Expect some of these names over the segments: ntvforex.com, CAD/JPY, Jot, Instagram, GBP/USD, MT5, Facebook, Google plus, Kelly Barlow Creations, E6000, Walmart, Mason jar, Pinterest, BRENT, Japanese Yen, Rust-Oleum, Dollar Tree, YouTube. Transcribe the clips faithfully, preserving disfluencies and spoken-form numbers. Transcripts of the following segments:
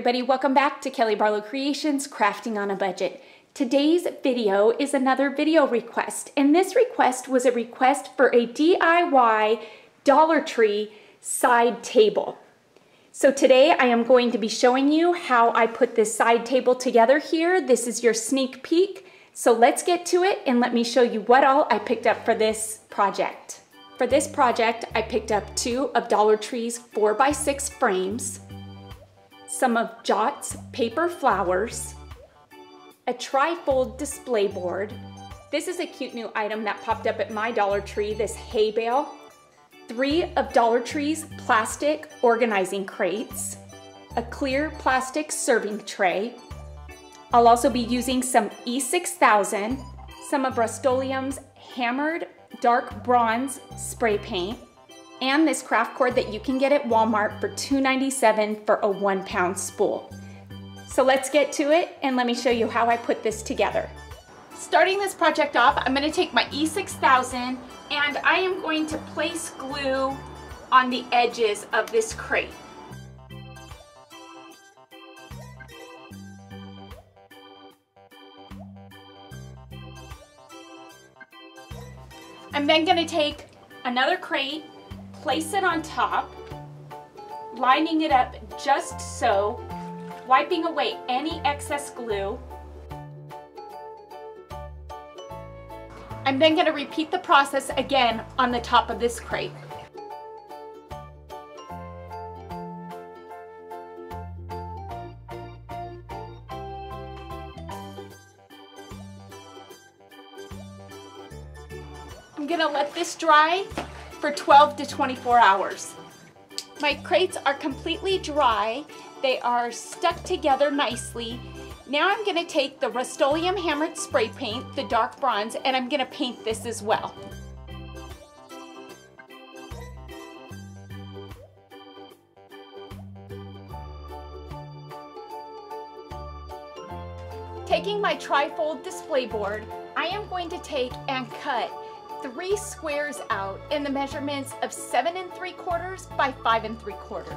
everybody, welcome back to Kelly Barlow Creations, Crafting on a Budget. Today's video is another video request, and this request was a request for a D I Y Dollar Tree side table. So today I am going to be showing you how I put this side table together here. This is your sneak peek. So let's get to it and let me show you what all I picked up for this project. For this project, I picked up two of Dollar Tree's four by six frames, some of Jot's paper flowers, a tri-fold display board. This is a cute new item that popped up at my Dollar Tree, this hay bale. Three of Dollar Tree's plastic organizing crates, a clear plastic serving tray. I'll also be using some E six thousand, some of Rust-Oleum's hammered dark bronze spray paint, and this craft cord that you can get at Walmart for two ninety-seven for a one pound spool. So let's get to it and let me show you how I put this together. Starting this project off, I'm going to take my E six thousand and I am going to place glue on the edges of this crate. I'm then going to take another crate, place it on top, lining it up just so, wiping away any excess glue. I'm then going to repeat the process again on the top of this crate. I'm going to let this dry for twelve to twenty-four hours. My crates are completely dry. They are stuck together nicely. Now I'm going to take the Rust-Oleum hammered spray paint, the dark bronze, and I'm going to paint this as well. Taking my tri-fold display board, I am going to take and cut three squares out in the measurements of seven and three quarters by five and three quarters.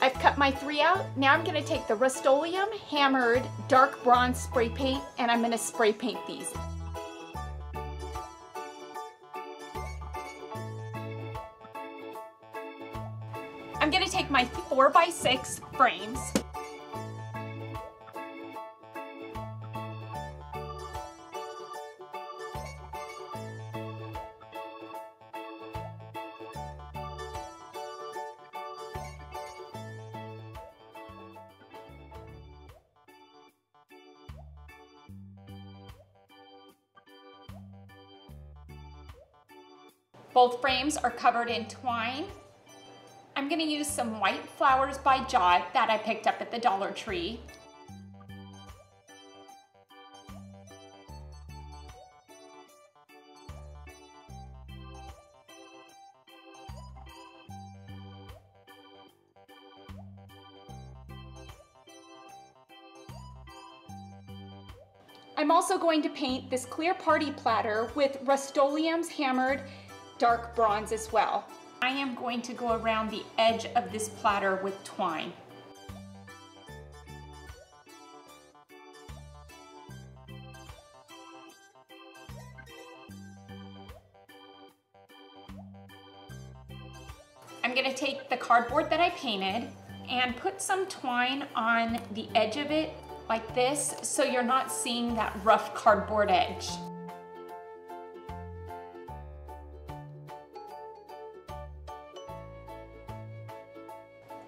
I've cut my three out. Now I'm going to take the Rust-Oleum hammered dark bronze spray paint and I'm going to spray paint these. I'm going to take my four by six frames. Both frames are covered in twine. I'm going to use some white flowers by Jot that I picked up at the Dollar Tree. I'm also going to paint this clear party platter with Rust-Oleum's hammered dark bronze as well. I am going to go around the edge of this platter with twine. I'm going to take the cardboard that I painted and put some twine on the edge of it like this so you're not seeing that rough cardboard edge.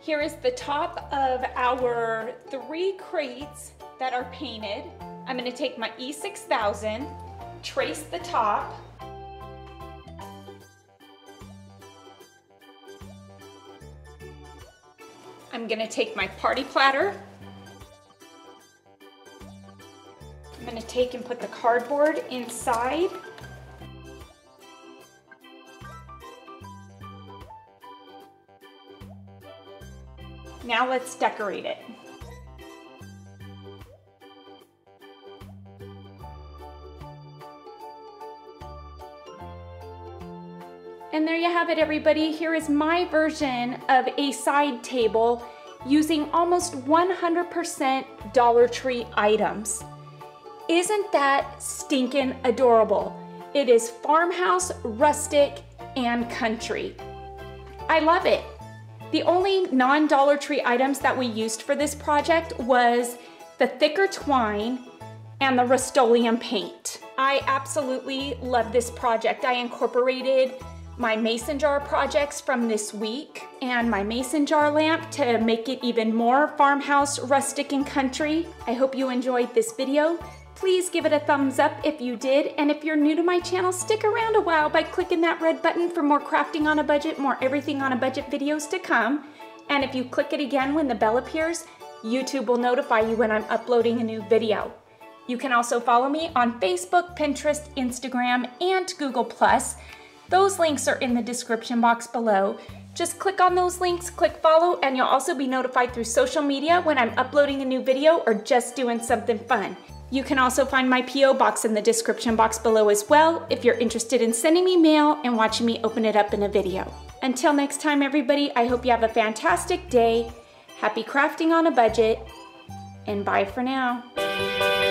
Here is the top of our three crates that are painted. I'm going to take my E six thousand, trace the top. I'm going to take my party platter. I'm going to take and put the cardboard inside. Now let's decorate it. And there you have it, everybody. Here is my version of a side table using almost one hundred percent Dollar Tree items. Isn't that stinking adorable? It is farmhouse, rustic, and country. I love it. The only non-Dollar Tree items that we used for this project was the thicker twine and the Rust-Oleum paint. I absolutely love this project. I incorporated my mason jar projects from this week and my mason jar lamp to make it even more farmhouse, rustic, and country. I hope you enjoyed this video. Please give it a thumbs up if you did, and if you're new to my channel, stick around a while by clicking that red button for more crafting on a budget, more everything on a budget videos to come. And if you click it again when the bell appears, YouTube will notify you when I'm uploading a new video. You can also follow me on Facebook, Pinterest, Instagram, and Google plus. Those links are in the description box below. Just click on those links, click follow, and you'll also be notified through social media when I'm uploading a new video or just doing something fun. You can also find my P O box in the description box below as well if you're interested in sending me mail and watching me open it up in a video. Until next time, everybody, I hope you have a fantastic day. Happy crafting on a budget, and bye for now.